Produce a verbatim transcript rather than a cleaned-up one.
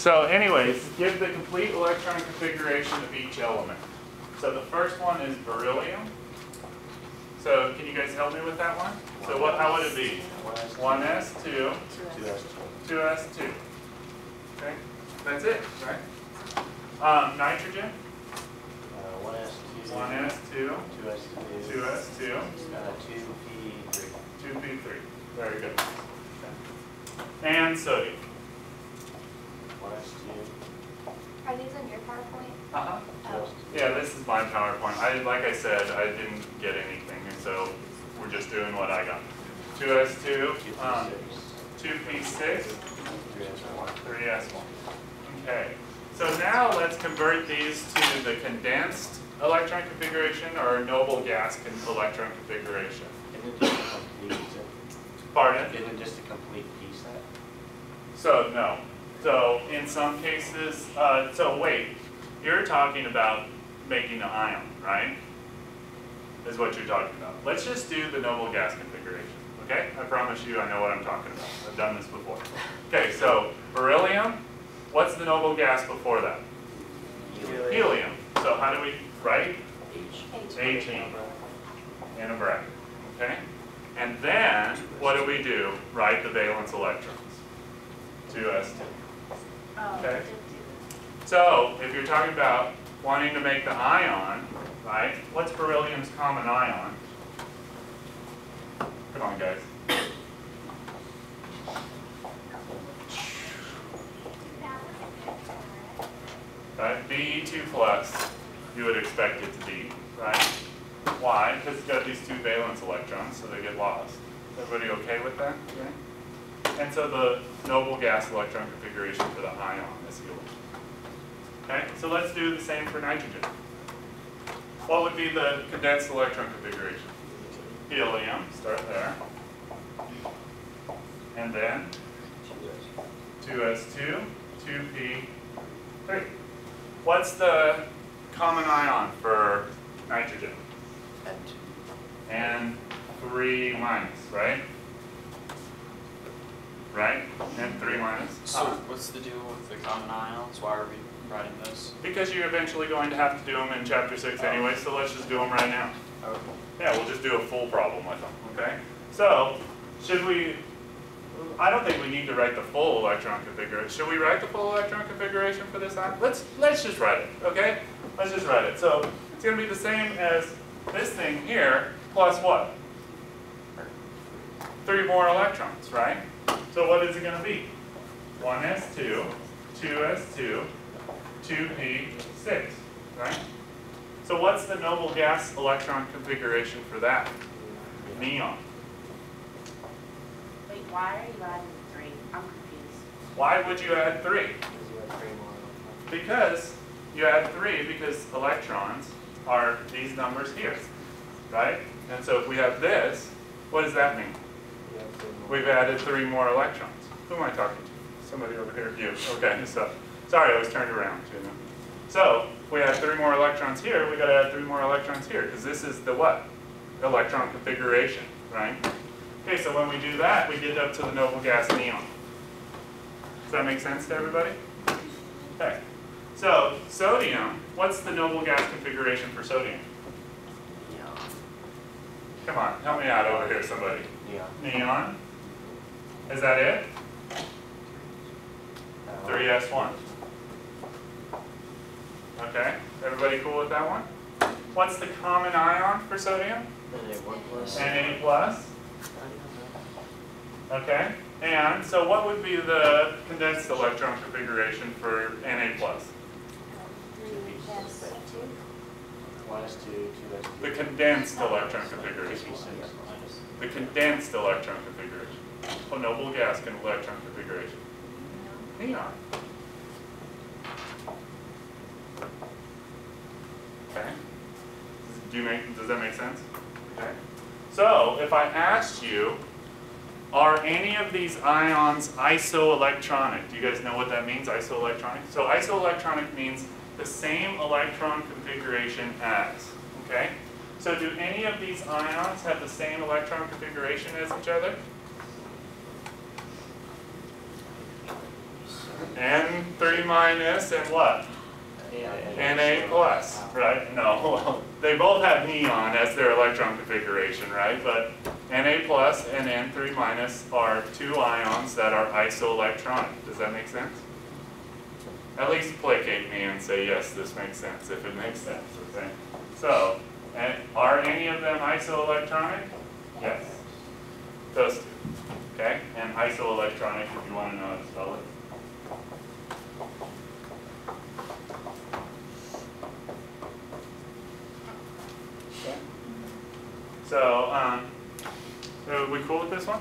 So anyways, give the complete electron configuration of each element. So the first one is beryllium. So can you guys help me with that one? So what? How would it be? one s two, two s two. Okay, that's it, right? Um, nitrogen? one s two, two s two, two p three. two p three, very good. And sodium? Are these on your PowerPoint? Uh-huh. Oh. Yeah, this is my PowerPoint. I, like I said, I didn't get anything, so we're just doing what I got. two s two, um, two p six, three s one. Okay, so now let's convert these to the condensed electron configuration or noble gas electron configuration. Pardon? Isn't just a complete piece set? So, no. So in some cases, uh, so wait, you're talking about making the ion, right? Is what you're talking about. Let's just do the noble gas configuration, okay? I promise you I know what I'm talking about. I've done this before. Okay, so beryllium, what's the noble gas before that? Helium. Helium. So how do we write? H. H. In a bracket, okay? And then what do we do? Write the valence electrons. two s two. Okay. So if you're talking about wanting to make the ion, right? What's beryllium's common ion? Come on, guys. Right, B e two plus. You would expect it to be, right? Why? Because it's got these two valence electrons, so they get lost. Everybody okay with that? Okay. And so the noble gas electron configuration for the ion is helium. Okay, so let's do the same for nitrogen. What would be the condensed electron configuration? Helium, start there. And then two s two, two p three. What's the common ion for nitrogen? N three minus, right? Right? N three minus. So uh, what's the deal with the common ions? Why are we writing this? Because you're eventually going to have to do them in chapter six anyway, so let's just do them right now. Okay. Yeah, we'll just do a full problem with them, okay? So, should we, I don't think we need to write the full electron configuration. Should we write the full electron configuration for this ion? Let's, let's just write it, okay? Let's just write it. So, it's going to be the same as this thing here, plus what? Three more electrons, right? So what is it going to be? one s two, two s two, two p six, right? So what's the noble gas electron configuration for that? Neon. Wait, why are you adding three? I'm confused. Why would you add three? Because you add three more. Because you add three because electrons are these numbers here, right? And so if we have this, what does that mean? We've added three more electrons. Who am I talking to? Somebody over here. You. Okay. So, sorry, I was turned around. You know. So we have three more electrons here. We got to add three more electrons here because this is the what? Electron configuration, right? Okay. So when we do that, we get up to the noble gas neon. Does that make sense to everybody? Okay. So sodium. What's the noble gas configuration for sodium? Neon. Come on, help me out over here, somebody. Neon. Neon. Is that it? three s one. Okay, everybody cool with that one? What's the common ion for sodium? N a plus. Okay, and so what would be the condensed electron configuration for Na plus? The condensed electron configuration. The condensed electron configuration. Oh, noble gas and electron configuration. Neon. Okay. Do you make, does that make sense? Okay. So if I asked you, are any of these ions isoelectronic? Do you guys know what that means, isoelectronic? So isoelectronic means the same electron configuration as. Okay. So do any of these ions have the same electron configuration as each other? N three minus and what? N A plus, right? No, they both have neon as their electron configuration, right? But N A plus and N three minus are two ions that are isoelectronic. Does that make sense? At least placate me and say, yes, this makes sense, if it makes sense, okay? So, and are any of them isoelectronic? Yes. Those two, okay? And isoelectronic, if you want to know how to spell it. So, um, are we cool with this one?